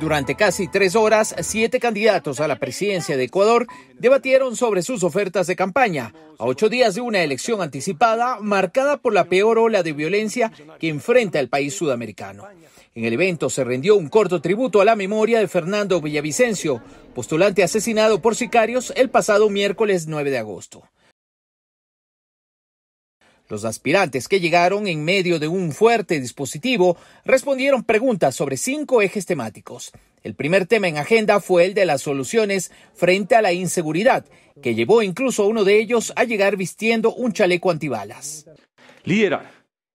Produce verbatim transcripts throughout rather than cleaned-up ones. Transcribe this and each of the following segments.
Durante casi tres horas, siete candidatos a la presidencia de Ecuador debatieron sobre sus ofertas de campaña, a ocho días de una elección anticipada marcada por la peor ola de violencia que enfrenta el país sudamericano. En el evento se rindió un corto tributo a la memoria de Fernando Villavicencio, postulante asesinado por sicarios el pasado miércoles nueve de agosto. Los aspirantes que llegaron en medio de un fuerte dispositivo respondieron preguntas sobre cinco ejes temáticos. El primer tema en agenda fue el de las soluciones frente a la inseguridad, que llevó incluso a uno de ellos a llegar vistiendo un chaleco antibalas. Liderar,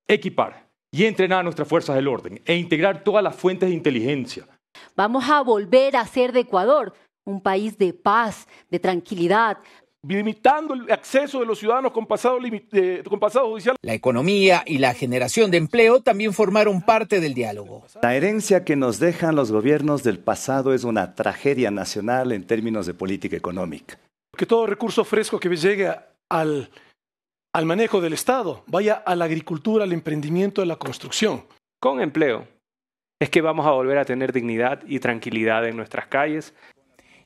equipar y entrenar a nuestras fuerzas del orden e integrar todas las fuentes de inteligencia. Vamos a volver a hacer de Ecuador un país de paz, de tranquilidad, limitando el acceso de los ciudadanos con pasado, eh, con pasado judicial. La economía y la generación de empleo también formaron parte del diálogo. La herencia que nos dejan los gobiernos del pasado es una tragedia nacional en términos de política económica. Que todo recurso fresco que llegue al, al manejo del Estado vaya a la agricultura, al emprendimiento, a la construcción. Con empleo es que vamos a volver a tener dignidad y tranquilidad en nuestras calles.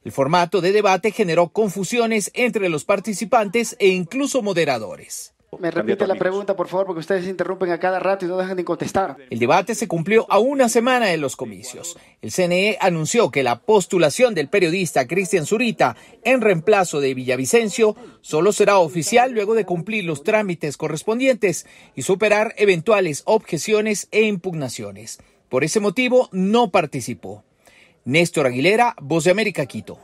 El formato de debate generó confusiones entre los participantes e incluso moderadores. Me repite la pregunta, por favor, porque ustedes se interrumpen a cada rato y no dejan de contestar. El debate se cumplió a una semana de los comicios. El C N E anunció que la postulación del periodista Cristian Zurita en reemplazo de Villavicencio solo será oficial luego de cumplir los trámites correspondientes y superar eventuales objeciones e impugnaciones. Por ese motivo, no participó. Néstor Aguilera, Voz de América, Quito.